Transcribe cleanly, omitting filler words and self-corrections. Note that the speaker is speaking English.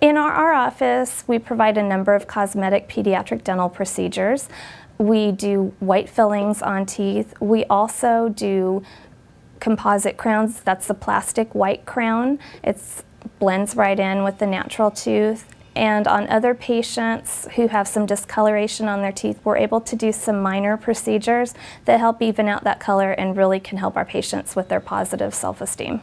In our office, we provide a number of cosmetic pediatric dental procedures. We do white fillings on teeth. We also do composite crowns. That's the plastic white crown. It blends right in with the natural tooth. And on other patients who have some discoloration on their teeth, we're able to do some minor procedures that help even out that color and really can help our patients with their positive self-esteem.